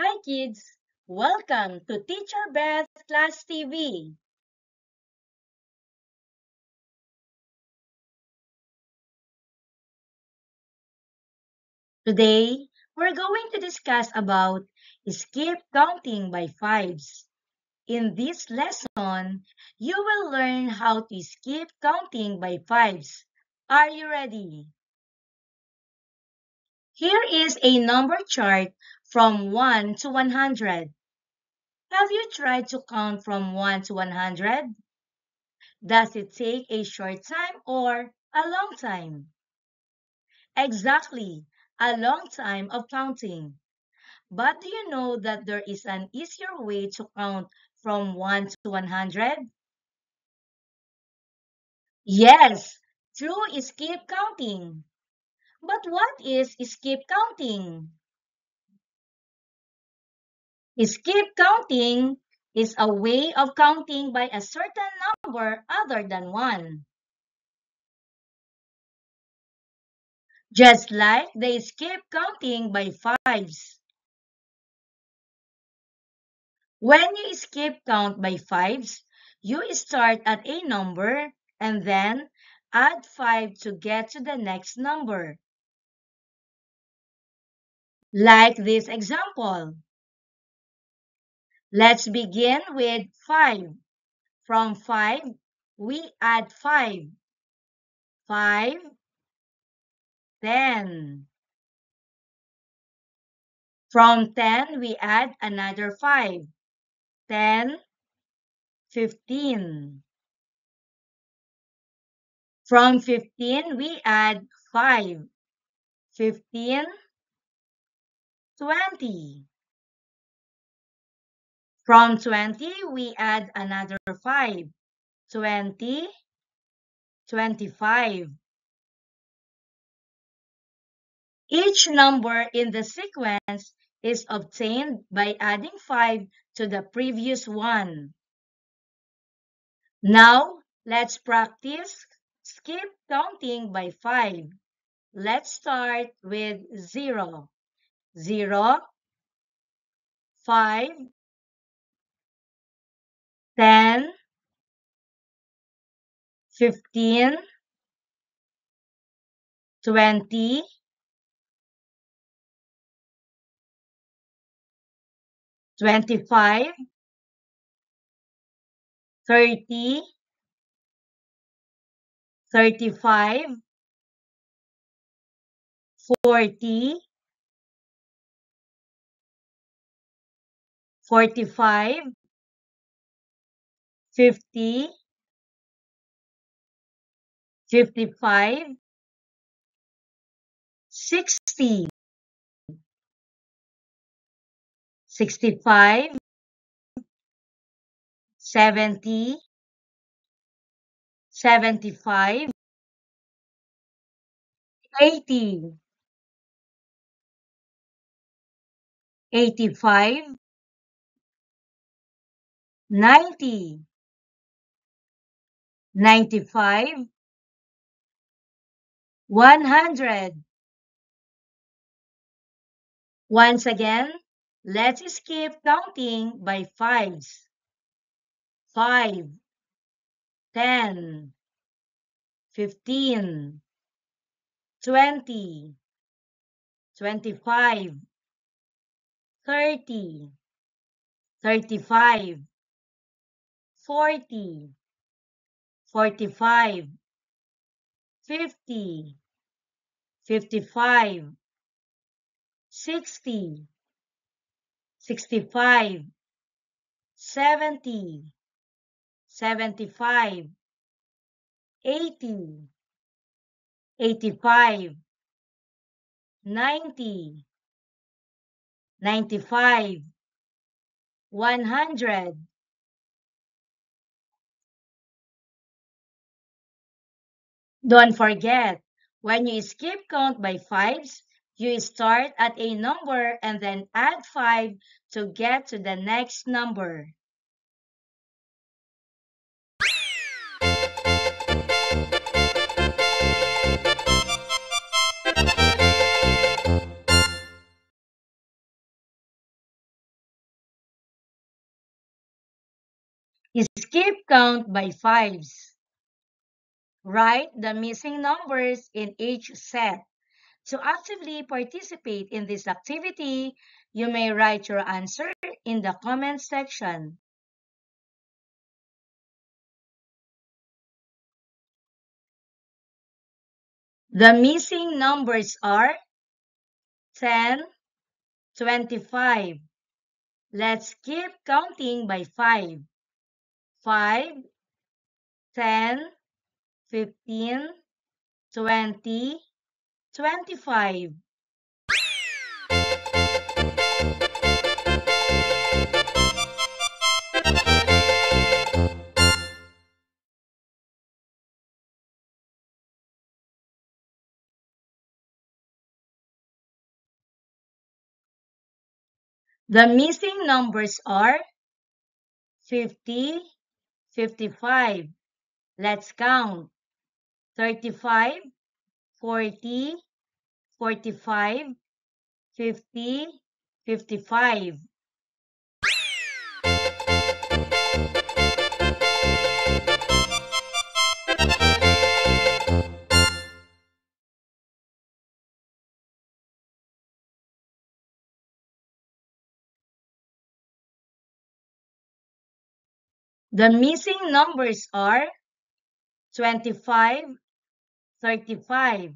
Hi kids! Welcome to Teacher Beth Class TV! Today, we're going to discuss about skip counting by fives. In this lesson, you will learn how to skip counting by fives. Are you ready? Here is a number chart from 1 to 100. Have you tried to count from 1 to 100? Does it take a short time or a long time? Exactly, a long time of counting. But do you know that there is an easier way to count from 1 to 100? Yes, through skip counting. But what is skip counting? Skip counting is a way of counting by a certain number other than one. Just like they skip counting by fives. When you skip count by fives, you start at a number and then add 5 to get to the next number. Like this example. Let's begin with 5. From 5, we add 5. 5, 10. From 10, we add another 5. 10, 15. From 15, we add 5. 15, 20. From 20, we add another 5. 20, 25. Each number in the sequence is obtained by adding 5 to the previous one. Now, let's practice skip counting by 5. Let's start with 0. 0, 5, 10, 15, 20, 25, 30, 35, 40, 45, 50, 55, 60, 65, 70, 75, 80, 85, 90, 95, 100. Once again, let's skip counting by fives. 5, 10, 15, 20, 25, 30, 35, 40, 45, 50, 55, 60, 65, 70, 75, 80, 85, 90, 95, 100. Don't forget, when you skip count by fives, you start at a number and then add 5 to get to the next number. Skip count by fives. Write the missing numbers in each set. To actively participate in this activity, you may write your answer in the comment section. The missing numbers are 10, 25. Let's keep counting by 5. 5, 10, 15, 20, 25. The missing numbers are 50, 55. Let's count. 35, 40, 45, 50, 55. The missing numbers are 25, 35.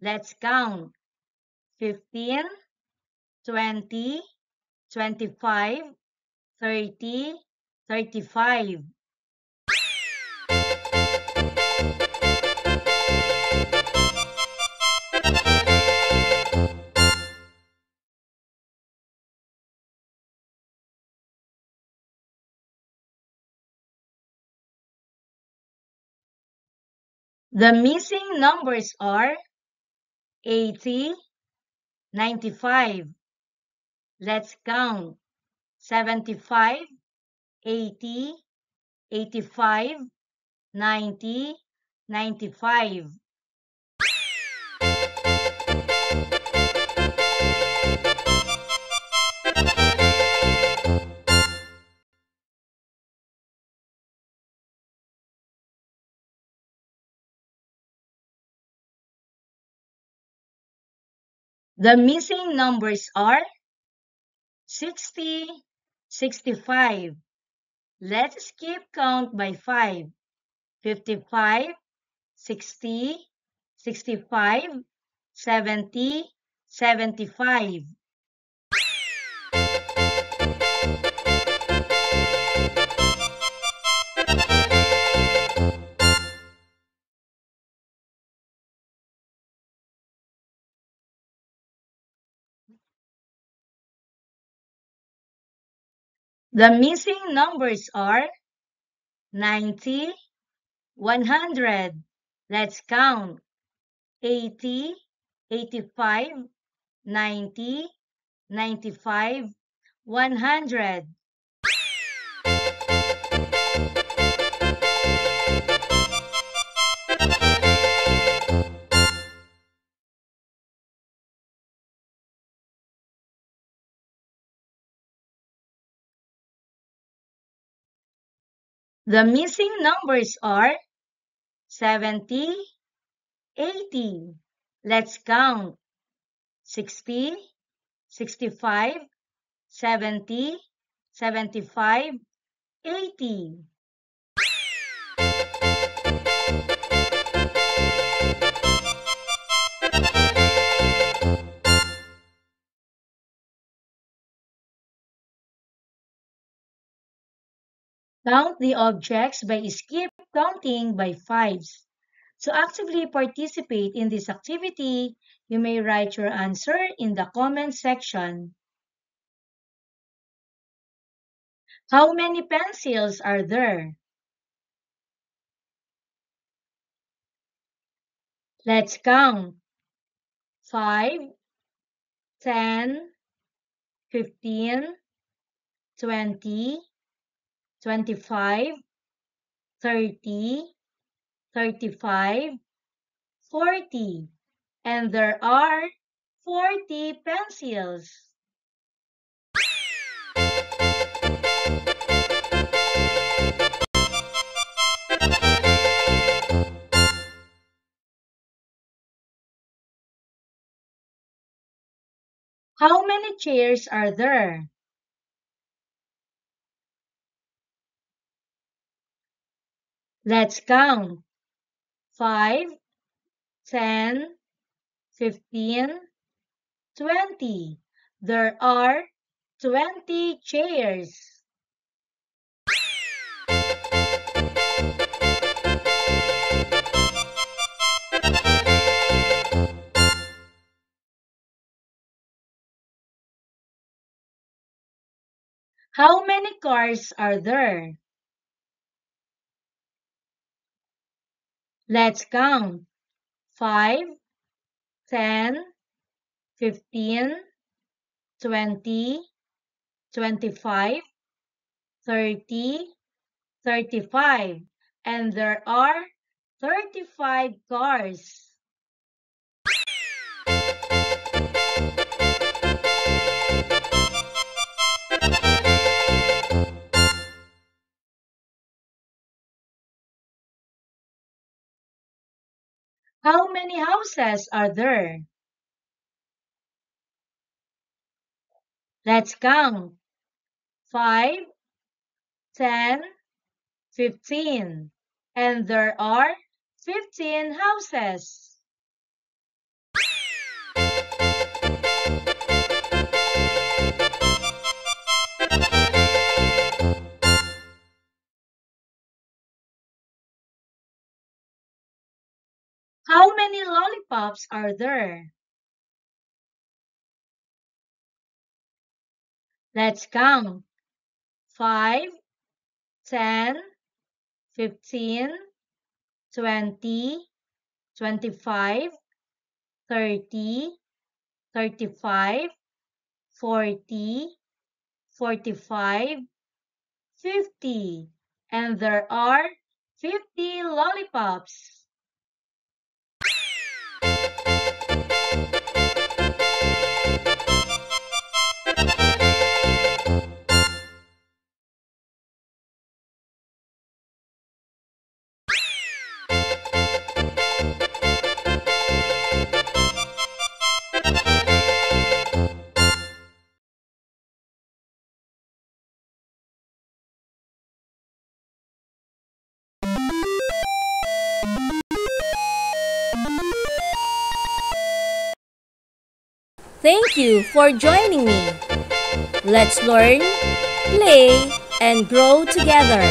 Let's count. 15, 20, 25, 30, 35. The missing numbers are 80, 95. Let's count. 75, 80, 85, 90, 95. The missing numbers are 60, 65. Let's keep count by 5. 55, 60, 65, 70, 75. The missing numbers are 90, 100. Let's count. 80, 85, 90, 95, 100. The missing numbers are 70, 80. Let's count. 60, 65, 70, 75, 80. Count the objects by skip counting by fives. To actively participate in this activity, you may write your answer in the comment section. How many pencils are there? Let's count. 5, 10, 15, 20, 25, 30, 35, 40, and there are 40 pencils. How many chairs are there? Let's count. 5, 10, 15, 20. There are 20 chairs. How many cars are there? Let's count. 5, 10, 15, 20, 25, 30, 35. And there are 35 cars. How many houses are there? Let's count. 5, 10, 15. And there are 15 houses. How many lollipops are there? Let's count. 5, 10, 15, 20, 25, 30, 35, 40, 45, 50. And there are 50 lollipops. Thank you for joining me. Let's learn, play, and grow together.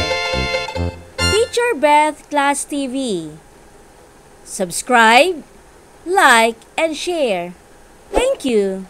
Teacher Beth Class TV. Subscribe, like, and share. Thank you.